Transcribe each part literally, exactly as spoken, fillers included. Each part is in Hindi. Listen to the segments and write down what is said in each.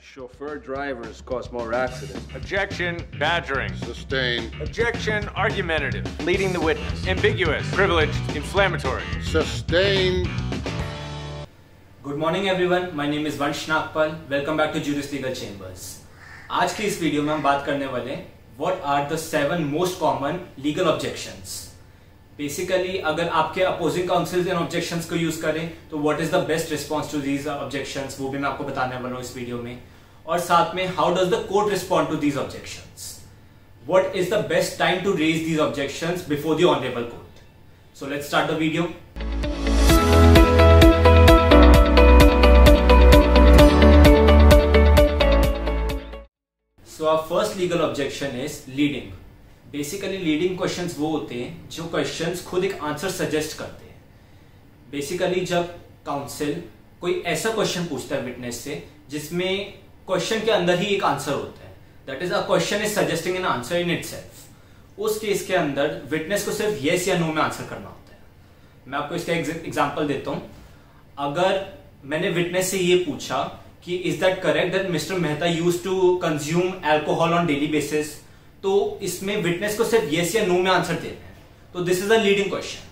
Chauffeur drivers cause more accidents. Objection, badgering. Sustained. Objection, argumentative. Leading the witness. Ambiguous, privileged, inflammatory. Sustained. Good morning everyone. My name is Vansh Nagpal. Welcome back to Juris Legal Chambers. आज की इस वीडियो में हम बात करने वाले what are the seven most common legal objections. Basically अगर आपके अपोजिंग काउंसिल्स एंड ऑब्जेक्शंस को यूज करें तो what is the best response to these objections, वो भी मैं आपको बताने वाला हूँ इस वीडियो में. और साथ में how does the court respond to these objections, what is the best time to raise these objections before the honourable court. So let's start the video. So our first legal objection is leading. Basically leading questions वो होते हैं जो क्वेश्चंस खुद एक आंसर सजेस्ट करते हैं. बेसिकली जब काउंसिल कोई ऐसा क्वेश्चन पूछता है विटनेस से जिसमें क्वेश्चन के अंदर ही एक आंसर होता है, that is a question is suggesting an answer in itself, उस केस के अंदर विटनेस को सिर्फ येस या नो में आंसर करना होता है. मैं आपको इसका एग्जाम्पल देता हूँ. अगर मैंने विटनेस से ये पूछा कि is that correct that mister Mehta use to consume alcohol on daily basis, तो इसमें विटनेस को सिर्फ येस या नो में आंसर देना है. तो this is a leading question.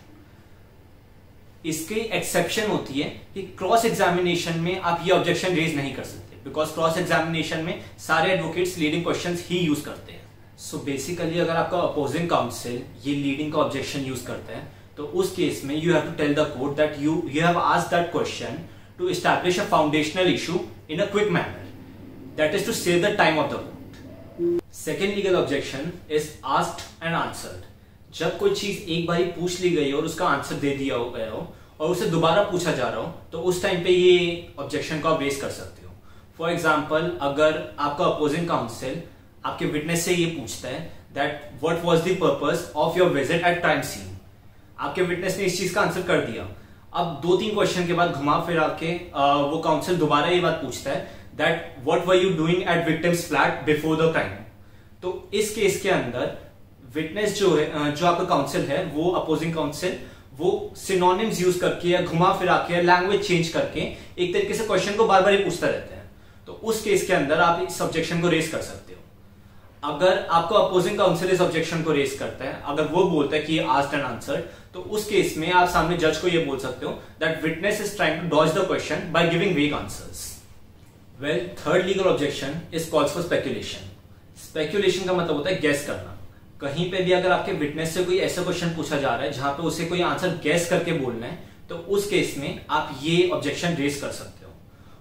इसकी एक्सेप्शन होती है कि क्रॉस एग्जामिनेशन में आप ये ऑब्जेक्शन रेज नहीं कर सकते, बिकॉज क्रॉस एग्जामिनेशन में सारे एडवोकेट्स लीडिंग क्वेश्चंस ही यूज करते हैं. सो बेसिकली अगर आपका अपोजिंग काउंसिल ये लीडिंग का ऑब्जेक्शन यूज करता है तो उस केस में you have to tell the court that you you have asked that question to establish a foundational issue in a quick manner, that is to save the time of the court. Second legal objection is asked and answered. जब कोई चीज एक बार पूछ ली गई हो और उसका आंसर दे दिया हो गया हो और उसे दोबारा पूछा जा रहा हो, तो उस टाइम पे ये ऑब्जेक्शन को आप रेज कर सकते हो. फॉर एग्जाम्पल, अगर आपका अपोजिंग काउंसिल आपके विटनेस से ये पूछता है that what was the purpose of your visit at crime scene, आपके विटनेस ने इस चीज का आंसर कर दिया. अब दो तीन क्वेश्चन के बाद घुमा फिरा के वो काउंसिल दोबारा ये बात पूछता है that what were you doing at victim's flat before the crime. तो इस केस के अंदर विटनेस जो है, जो आपका काउंसिल है, वो अपोजिंग काउंसिल वो सिनोनिम्स यूज करके या घुमा फिरा के लैंग्वेज चेंज करके एक तरीके से क्वेश्चन को बार बार ही पूछता रहता है. तो उस केस के अंदर आप इस ऑब्जेक्शन को रेज कर सकते हो. अगर आपको अपोजिंग काउंसिल इस ऑब्जेक्शन को रेज करता है, अगर वो बोलता है कि ये आस्क्ड एंड आंसर्ड, तो उस केस में आप सामने जज को ये बोल सकते हो that witness is trying to dodge the question by giving vague answers. Well, third legal objection is calls for speculation. Speculation का मतलब होता है गैस करना. कहीं पे भी अगर आपके विटनेस से कोई ऐसा क्वेश्चन पूछा जा रहा है जहां पे उसे कोई आंसर गैस करके बोलना है, तो उस केस में आप ये ऑब्जेक्शन रेज कर सकते हो.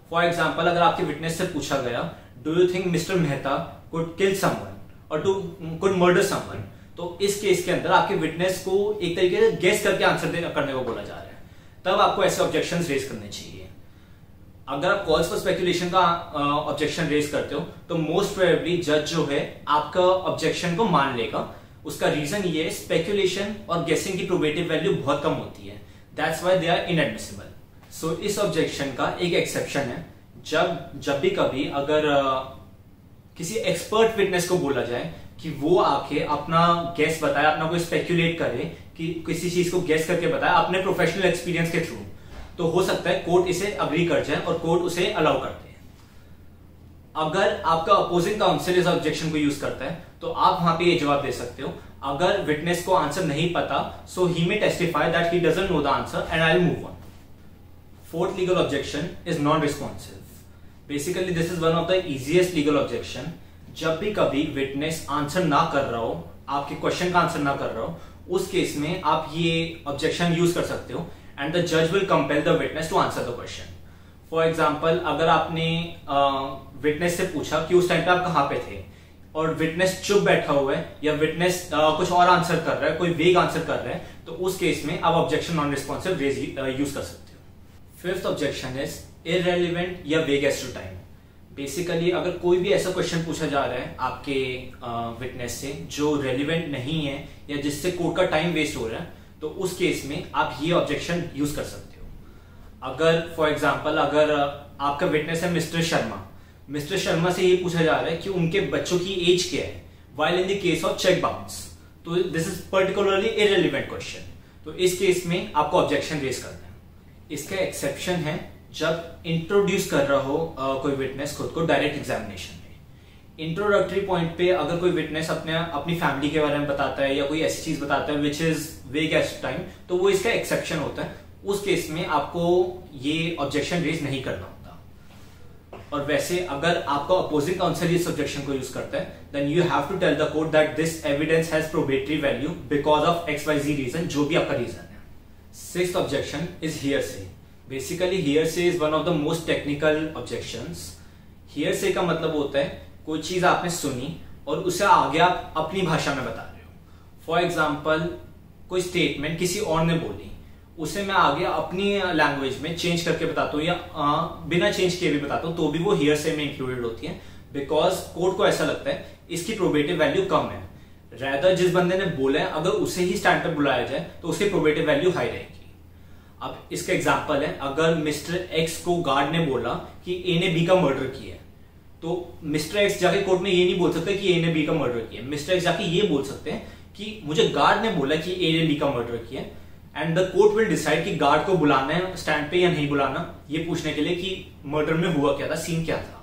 फॉर एग्जांपल, अगर आपके विटनेस से पूछा गया do you think mister Mehta could kill someone और डू कुड मर्डर समवन, तो इस केस के अंदर आपके विटनेस को एक तरीके से गैस करके आंसर करने को बोला जा रहा है, तब आपको ऐसे ऑब्जेक्शन रेज करने चाहिए. अगर आप कॉल्स फॉर स्पेक्यूलेशन का ऑब्जेक्शन uh, रेज करते हो तो मोस्ट प्रोबेबली जज जो है आपका ऑब्जेक्शन को मान लेगा. उसका रीजन ये है, स्पेक्यूलेशन और गेसिंग की प्रोबेटिव वैल्यू बहुत कम होती है, that's why they are inadmissible. So इस ऑब्जेक्शन का एक एक्सेप्शन है, जब जब भी कभी अगर uh, किसी एक्सपर्ट विटनेस को बोला जाए कि वो आके अपना गैस बताए, अपना कोई स्पेक्यूलेट करे, कि किसी चीज को गैस करके बताए अपने प्रोफेशनल एक्सपीरियंस के थ्रू, तो हो सकता है कोर्ट इसे अग्री कर जाए और कोर्ट उसे अलाउ कर दे. अगर आपका अपोजिंग काउंसिल इस ऑब्जेक्शन को यूज करता है तो आप वहां पे ये जवाब दे सकते हो अगर विटनेस को आंसर नहीं पता, so he may testify that he doesn't know the answer and I will move on. Fourth legal objection is non responsive. Basically this is one of the easiest legal objection. जब भी कभी विटनेस आंसर ना कर रहा हो, आपके क्वेश्चन का आंसर ना कर रहा हो, उस केस में आप ये ऑब्जेक्शन यूज कर सकते हो and the judge will compel the witness to answer the question. For example, अगर आपने विटनेस uh, से पूछा कि उस टाइम पे आप कहाँ पे थे और विटनेस चुप बैठा हुआ है या विटनेस uh, कुछ और आंसर कर रहा है, कोई वेग आंसर कर रहा है, तो उस केस में आप ऑब्जेक्शन नॉन रिस्पॉन्सिव यूज कर सकते हो. फिफ्थ ऑब्जेक्शन इज इररेलेवेंट या वेग एज टू टाइम. बेसिकली अगर कोई भी ऐसा क्वेश्चन पूछा जा रहा है आपके विटनेस uh, से जो रेलिवेंट नहीं है या जिससे कोर्ट का टाइम वेस्ट हो रहा है, तो उस केस में आप ये ऑब्जेक्शन यूज कर सकते हो. अगर फॉर एग्जांपल, अगर आपका विटनेस है मिस्टर शर्मा, मिस्टर शर्मा से ये पूछा जा रहा है कि उनके बच्चों की एज क्या है while in the case of cheque bounce, तो this is particularly irrelevant question. तो इस केस में आपको ऑब्जेक्शन रेज करना है. इसका एक्सेप्शन है जब इंट्रोड्यूस कर रहा हो आ, कोई विटनेस खुद को डायरेक्ट एग्जामिनेशन में, इंट्रोडक्टरी पॉइंट पे अगर कोई विटनेस अपने अपनी फैमिली के बारे में बताता है या कोई ऐसी चीज बताता है which is vague at time, तो वो इसका एक्सेप्शन होता है। उस केस में आपको ये ऑब्जेक्शन रेज नहीं करना होता। और वैसे अगर आपका अपोजिंग काउंसिल इस ऑब्जेक्शन को यूज करता है, then you have to tell the court that this evidence has probative value because of X Y Z reason, जो भी आपका रीजन है। Sixth objection is hearsay. Basically hearsay is one of the most technical objections. Hearsay का मतलब होता है कोई चीज आपने सुनी और उसे आगे आप अपनी भाषा में बता रहे हो। फॉर एग्जाम्पल, कोई स्टेटमेंट किसी और ने बोली, उसे मैं आगे अपनी लैंग्वेज में चेंज करके बताता हूँ या आ, बिना चेंज किए भी बताता हूँ, तो भी वो हियरसे में इंक्लूडेड होती है बिकॉज कोर्ट को ऐसा लगता है इसकी प्रोबेटिव वैल्यू कम है। रैदर जिस बंदे ने बोला है अगर उसे ही स्टैंड पर बुलाया जाए तो उसकी प्रोबेटिव वैल्यू हाई रहेगी। अब इसका एग्जाम्पल है, अगर मिस्टर एक्स को गार्ड ने बोला कि ए ने बी का मर्डर किया है, तो मिस्टर एक्स जाके कोर्ट में ये नहीं बोल सकता कि ए ने बी का मर्डर किया। मिस्टर एक्स जाके ये बोल सकते हैं कि मुझे गार्ड ने बोला कि ए ने बी का मर्डर किया, and the court will decide कि गार्ड को बुलाना है स्टैंड पे या नहीं बुलाना, ये पूछने के लिए कि मर्डर में हुआ क्या था, सीन क्या था।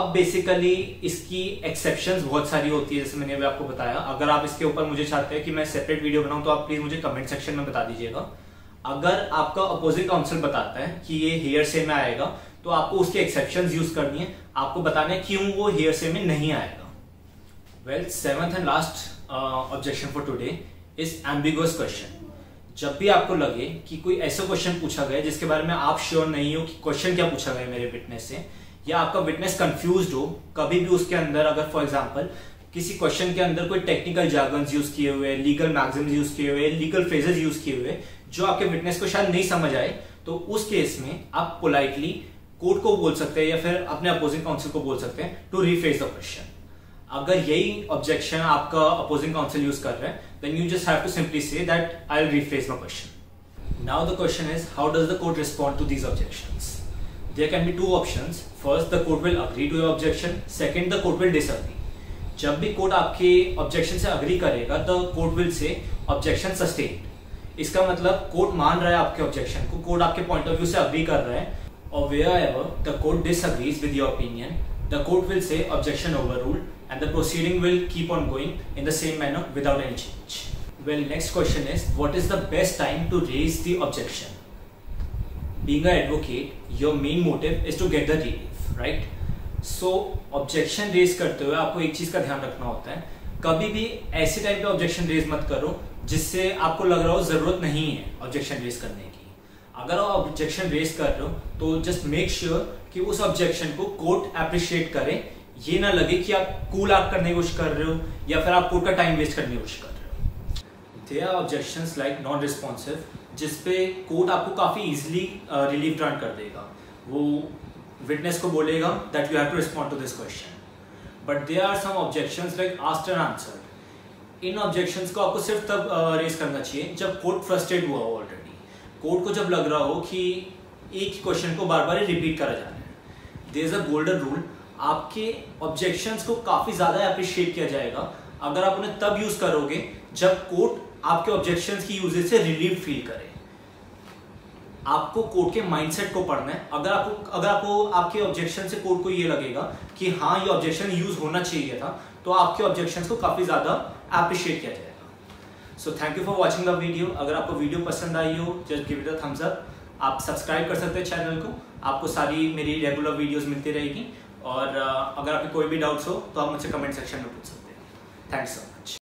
अब बेसिकली इसकी एक्सेप्शंस बहुत सारी होती है, जैसे मैंने भी आपको बताया। अगर आप इसके ऊपर मुझे चाहते हैं कि मैं सेपरेट वीडियो बनाऊं तो आप प्लीज मुझे कमेंट सेक्शन में बता दीजिएगा। अगर आपका अपोजिंग काउंसिल बताता है कि ये हियरसे में आएगा, तो आपको उसके एक्सेप्शंस यूज करनी है, आपको बताना है क्यों वो हियरसे में नहीं आएगा। Well, seventh and last objection for today is ambiguous question. जब भी आपको लगे कि कोई ऐसा क्वेश्चन पूछा गया जिसके बारे में आप श्योर नहीं हो कि क्वेश्चन क्या पूछा गया मेरे विटनेस से, या आपका विटनेस कंफ्यूज्ड हो कभी भी उसके अंदर, अगर फॉर एग्जांपल किसी क्वेश्चन के अंदर कोई टेक्निकल जार्गन्स यूज किए हुए, लीगल मैक्सिम्स यूज किए हुए, लीगल फ्रेजेस यूज किए हुए जो आपके विटनेस को शायद नहीं समझ आए, तो उस केस में आप पोलाइटली कोर्ट को बोल सकते हैं या फिर अपने अपोजिंग काउंसिल को बोल सकते हैं टू रीफ्रेज द क्वेश्चन। अगर यही ऑब्जेक्शन आपका अपोजिंग काउंसिल यूज कर रहे हैं, then you just have to simply say that I will rephrase my question. Now the question is how does the court respond to these objections. There can be two options. First, the court will agree to your objection. Second, the court will disagree. जब भी कोर्ट आपके ऑब्जेक्शन से अग्री करेगा, the court will say objection sustained. इसका मतलब कोर्ट मान रहा है आपके ऑब्जेक्शन को, कोर्ट आपके पॉइंट ऑफ व्यू से अग्री कर रहा है। और wherever the court disagrees with your opinion, the court will say objection overruled and the proceeding will keep on going in the same manner without any change. Well, next question is, what is the best time to raise the objection? Being an advocate, your main motive is to get the relief, right? So objection raise करते हुए आपको एक चीज का ध्यान रखना होता है, कभी भी ऐसे टाइम पे objection raise मत करो जिससे आपको लग रहा हो जरूरत नहीं है objection raise करने की। अगर आप ऑब्जेक्शन रेज कर रहे हो तो जस्ट मेक श्योर कि उस ऑब्जेक्शन को कोर्ट एप्रिशिएट करे, ये ना लगे कि आप कूल आउट करने की कोशिश कर रहे हो या फिर आप कोर्ट का टाइम वेस्ट करने की कोशिश कर रहे हो। There are objections like non responsive, जिसपे कोर्ट आपको काफी इजीली रिलीफ ग्रांट कर देगा। वो विटनेस को बोलेगा that you have to respond to this question. But there are some objections like asked and answered. इन ऑब्जेक्शंस को आपको सिर्फ तब रेज uh, करना चाहिए जब कोर्ट फ्रस्ट्रेट हुआ हो ऑलरेडी, कोर्ट को जब लग रहा हो कि एक क्वेश्चन को बार बार रिपीट करा जा रहा है। There is a golden rule, आपके ऑब्जेक्शंस को काफ़ी ज़्यादा अप्रिशिएट किया जाएगा अगर आप उन्हें तब यूज़ करोगे जब कोर्ट आपके ऑब्जेक्शंस की यूजेज से रिलीफ फील करे। आपको कोर्ट के माइंडसेट को पढ़ना है। अगर आपको अगर आपको आपके ऑब्जेक्शन से कोर्ट को ये लगेगा कि हाँ ये ऑब्जेक्शन यूज होना चाहिए था, तो आपके ऑब्जेक्शंस को काफ़ी ज़्यादा अप्रिशिएट किया जाएगा। So thank you for watching the video. अगर आपको वीडियो पसंद आई हो, just give it a thumbs up. आप सब्सक्राइब कर सकते हैं चैनल को, आपको सारी मेरी रेगुलर वीडियोस मिलती रहेगी। और अगर आपके कोई भी डाउट्स हो तो आप मुझे कमेंट सेक्शन में पूछ सकते हैं। Thanks so much.